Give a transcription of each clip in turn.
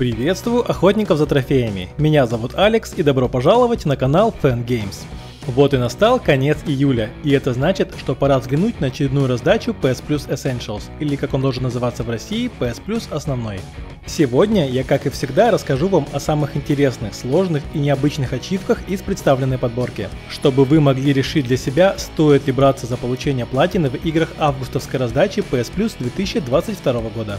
Приветствую охотников за трофеями, меня зовут Алекс и добро пожаловать на канал Fan Games. Вот и настал конец июля, и это значит, что пора взглянуть на очередную раздачу PS Plus Essentials, или как он должен называться в России, PS Plus основной. Сегодня я, как и всегда, расскажу вам о самых интересных, сложных и необычных ачивках из представленной подборки, чтобы вы могли решить для себя, стоит ли браться за получение платины в играх августовской раздачи PS Plus 2022 года.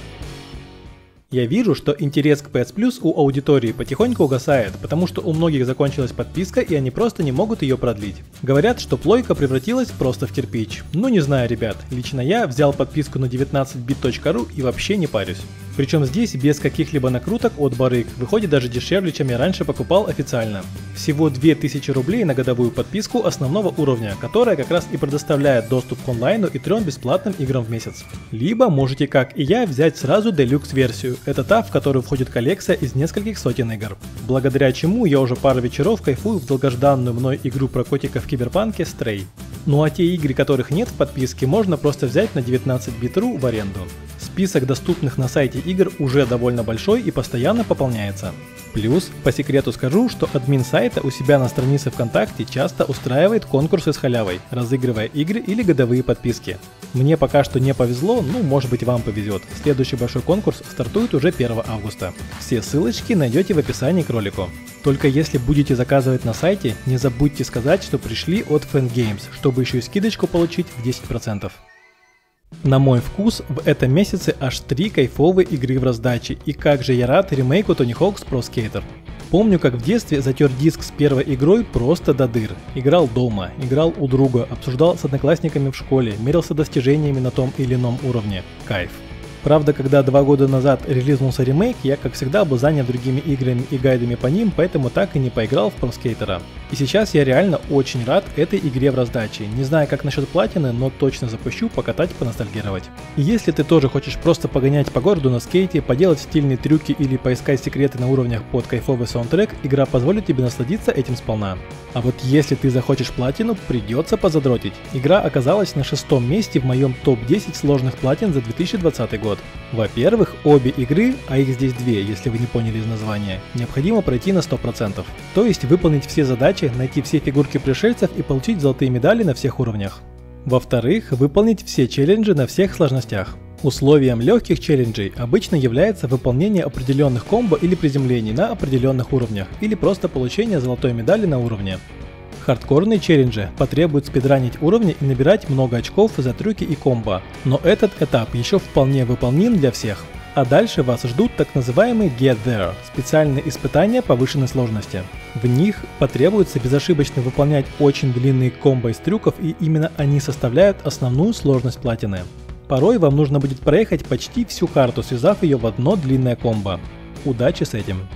Я вижу, что интерес к PS Plus у аудитории потихоньку угасает, потому что у многих закончилась подписка и они просто не могут ее продлить. Говорят, что плойка превратилась просто в кирпич. Ну не знаю, ребят, лично я взял подписку на 19bit.ru и вообще не парюсь. Причем здесь без каких-либо накруток от барыг, выходит даже дешевле, чем я раньше покупал официально. Всего 2000 рублей на годовую подписку основного уровня, которая как раз и предоставляет доступ к онлайну и 3 бесплатным играм в месяц. Либо можете, как и я, взять сразу Deluxe версию. Это та, в которую входит коллекция из нескольких сотен игр. Благодаря чему я уже пару вечеров кайфую в долгожданную мной игру про котика в киберпанке Stray. Ну а те игры, которых нет в подписке, можно просто взять на 19bit.ru в аренду. Список доступных на сайте игр уже довольно большой и постоянно пополняется. Плюс, по секрету скажу, что админ сайта у себя на странице ВКонтакте часто устраивает конкурсы с халявой, разыгрывая игры или годовые подписки. Мне пока что не повезло, ну может быть вам повезет. Следующий большой конкурс стартует уже 1 августа. Все ссылочки найдете в описании к ролику. Только если будете заказывать на сайте, не забудьте сказать, что пришли от Fan Games, чтобы еще и скидочку получить в 10%. На мой вкус, в этом месяце аж 3 кайфовые игры в раздаче, и как же я рад ремейку Tony Hawk's Pro Skater. Помню, как в детстве затер диск с первой игрой просто до дыр. Играл дома, играл у друга, обсуждал с одноклассниками в школе, мерился достижениями на том или ином уровне. Кайф. Правда, когда 2 года назад релизнулся ремейк, я, как всегда, был занят другими играми и гайдами по ним, поэтому так и не поиграл в Pro Skater. И сейчас я реально очень рад этой игре в раздаче, не знаю как насчет платины, но точно запущу покатать, поностальгировать. И если ты тоже хочешь просто погонять по городу на скейте, поделать стильные трюки или поискать секреты на уровнях под кайфовый саундтрек, игра позволит тебе насладиться этим сполна. А вот если ты захочешь платину, придется позадротить. Игра оказалась на 6-м месте в моем топ-10 сложных платин за 2020 год. Во-первых, обе игры, а их здесь 2, если вы не поняли из названия, необходимо пройти на 100%. То есть выполнить все задачи, найти все фигурки пришельцев и получить золотые медали на всех уровнях. Во-вторых, выполнить все челленджи на всех сложностях. Условием легких челленджей обычно является выполнение определенных комбо или приземлений на определенных уровнях, или просто получение золотой медали на уровне. Хардкорные челленджи потребуют спидранить уровни и набирать много очков за трюки и комбо, но этот этап еще вполне выполним для всех. А дальше вас ждут так называемые Get There – специальные испытания повышенной сложности. В них потребуется безошибочно выполнять очень длинные комбо из трюков, и именно они составляют основную сложность платины. Порой вам нужно будет проехать почти всю карту, связав ее в одно длинное комбо. Удачи с этим!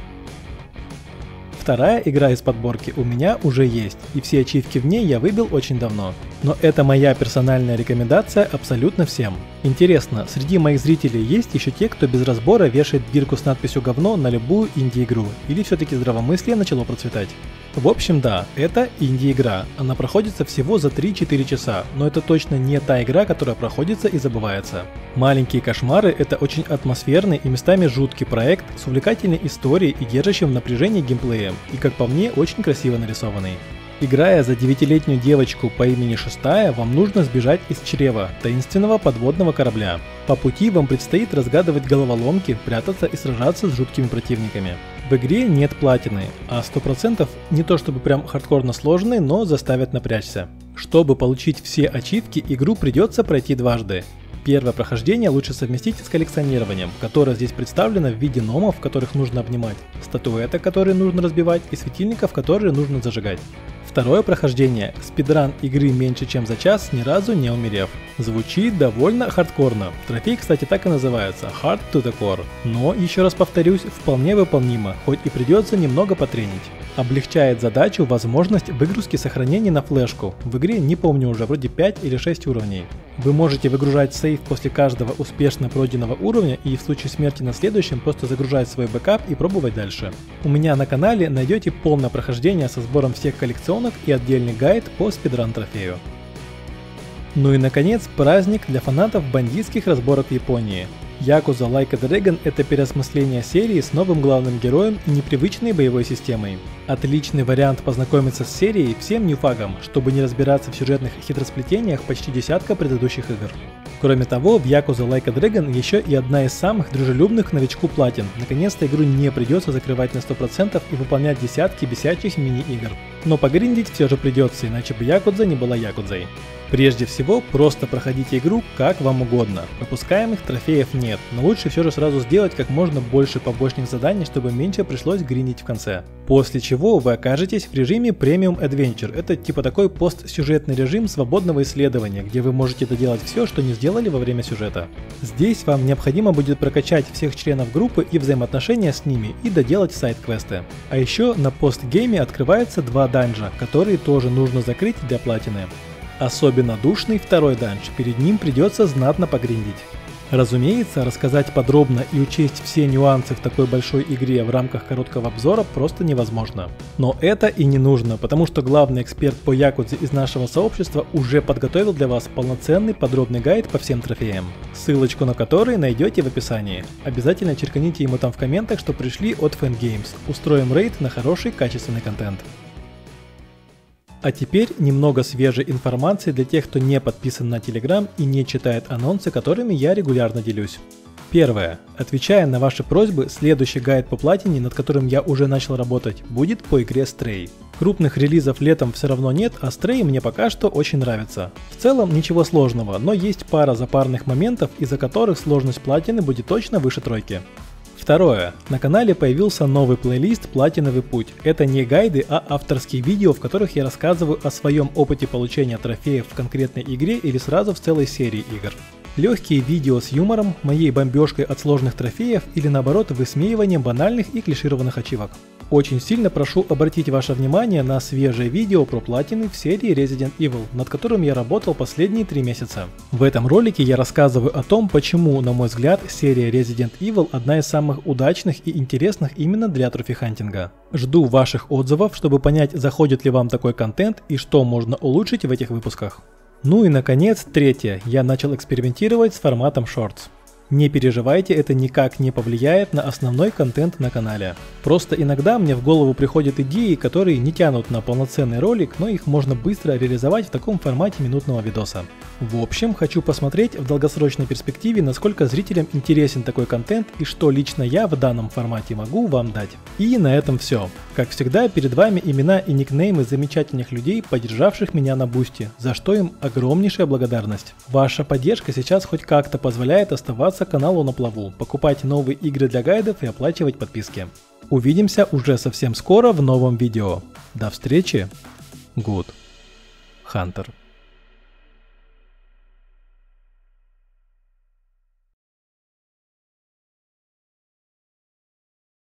Вторая игра из подборки у меня уже есть, и все ачивки в ней я выбил очень давно. Но это моя персональная рекомендация абсолютно всем. Интересно, среди моих зрителей есть еще те, кто без разбора вешает бирку с надписью «говно» на любую инди-игру, или все-таки здравомыслие начало процветать? В общем, да, это инди-игра, она проходится всего за 3-4 часа, но это точно не та игра, которая проходится и забывается. «Маленькие кошмары» — это очень атмосферный и местами жуткий проект с увлекательной историей и держащим в напряжении геймплеем, и, как по мне, очень красиво нарисованный. Играя за 9-летнюю девочку по имени Шестая, вам нужно сбежать из чрева таинственного подводного корабля. По пути вам предстоит разгадывать головоломки, прятаться и сражаться с жуткими противниками. В игре нет платины, а 100% не то чтобы прям хардкорно сложные, но заставят напрячься. Чтобы получить все ачивки, игру придется пройти дважды. Первое прохождение лучше совместить с коллекционированием, которое здесь представлено в виде номов, которых нужно обнимать, статуэток, которые нужно разбивать, и светильников, которые нужно зажигать. Второе прохождение – спидран игры меньше чем за час, ни разу не умерев. Звучит довольно хардкорно, трофей, кстати, так и называется – Hard to the Core, но, еще раз повторюсь, вполне выполнимо, хоть и придется немного потренить. Облегчает задачу возможность выгрузки сохранений на флешку, в игре не помню уже, вроде 5 или 6 уровней. Вы можете выгружать сейв после каждого успешно пройденного уровня и в случае смерти на следующем просто загружать свой бэкап и пробовать дальше. У меня на канале найдете полное прохождение со сбором всех коллекционок и отдельный гайд по спидран трофею. Ну и наконец праздник для фанатов бандитских разборок Японии. Yakuza Like a Dragon — это переосмысление серии с новым главным героем и непривычной боевой системой. Отличный вариант познакомиться с серией всем ньюфагам, чтобы не разбираться в сюжетных хитросплетениях почти десятка предыдущих игр. Кроме того, в Yakuza Like a Dragon еще и одна из самых дружелюбных к новичку платин. Наконец-то игру не придется закрывать на 100% и выполнять десятки бесячих мини-игр. Но погриндить все же придется, иначе бы Якудза не была Якудзой. Прежде всего, просто проходите игру как вам угодно. Пропускаемых трофеев нет, но лучше все же сразу сделать как можно больше побочных заданий, чтобы меньше пришлось гриндить в конце. После чего вы окажетесь в режиме Premium Adventure. Это типа такой постсюжетный режим свободного исследования, где вы можете доделать все, что не сделали во время сюжета. Здесь вам необходимо будет прокачать всех членов группы и взаимоотношения с ними, и доделать сайд-квесты. А еще на постгейме открывается 2 данжа, которые тоже нужно закрыть для платины. Особенно душный второй данж, перед ним придется знатно погриндить. Разумеется, рассказать подробно и учесть все нюансы в такой большой игре в рамках короткого обзора просто невозможно. Но это и не нужно, потому что главный эксперт по Якудзе из нашего сообщества уже подготовил для вас полноценный подробный гайд по всем трофеям, ссылочку на который найдете в описании. Обязательно черканите ему там в комментах, что пришли от Fan Games. Устроим рейд на хороший качественный контент. А теперь немного свежей информации для тех, кто не подписан на Telegram и не читает анонсы, которыми я регулярно делюсь. Первое. Отвечая на ваши просьбы, следующий гайд по платине, над которым я уже начал работать, будет по игре Stray. Крупных релизов летом все равно нет, а Stray мне пока что очень нравится. В целом ничего сложного, но есть пара запарных моментов, из-за которых сложность платины будет точно выше тройки. Второе. На канале появился новый плейлист «Платиновый путь». Это не гайды, а авторские видео, в которых я рассказываю о своем опыте получения трофеев в конкретной игре или сразу в целой серии игр. Легкие видео с юмором, моей бомбежкой от сложных трофеев или наоборот высмеиванием банальных и клишированных ачивок. Очень сильно прошу обратить ваше внимание на свежее видео про платины в серии Resident Evil, над которым я работал последние 3 месяца. В этом ролике я рассказываю о том, почему, на мой взгляд, серия Resident Evil одна из самых удачных и интересных именно для трофи-хантинга. Жду ваших отзывов, чтобы понять, заходит ли вам такой контент и что можно улучшить в этих выпусках. Ну и наконец, третье. Я начал экспериментировать с форматом Shorts. Не переживайте, это никак не повлияет на основной контент на канале. Просто иногда мне в голову приходят идеи, которые не тянут на полноценный ролик, но их можно быстро реализовать в таком формате минутного видоса. В общем, хочу посмотреть в долгосрочной перспективе, насколько зрителям интересен такой контент и что лично я в данном формате могу вам дать. И на этом все. Как всегда, перед вами имена и никнеймы замечательных людей, поддержавших меня на Бусти, за что им огромнейшая благодарность. Ваша поддержка сейчас хоть как-то позволяет оставаться каналу на плаву, покупать новые игры для гайдов и оплачивать подписки. Увидимся уже совсем скоро в новом видео. До встречи, Good Hunter.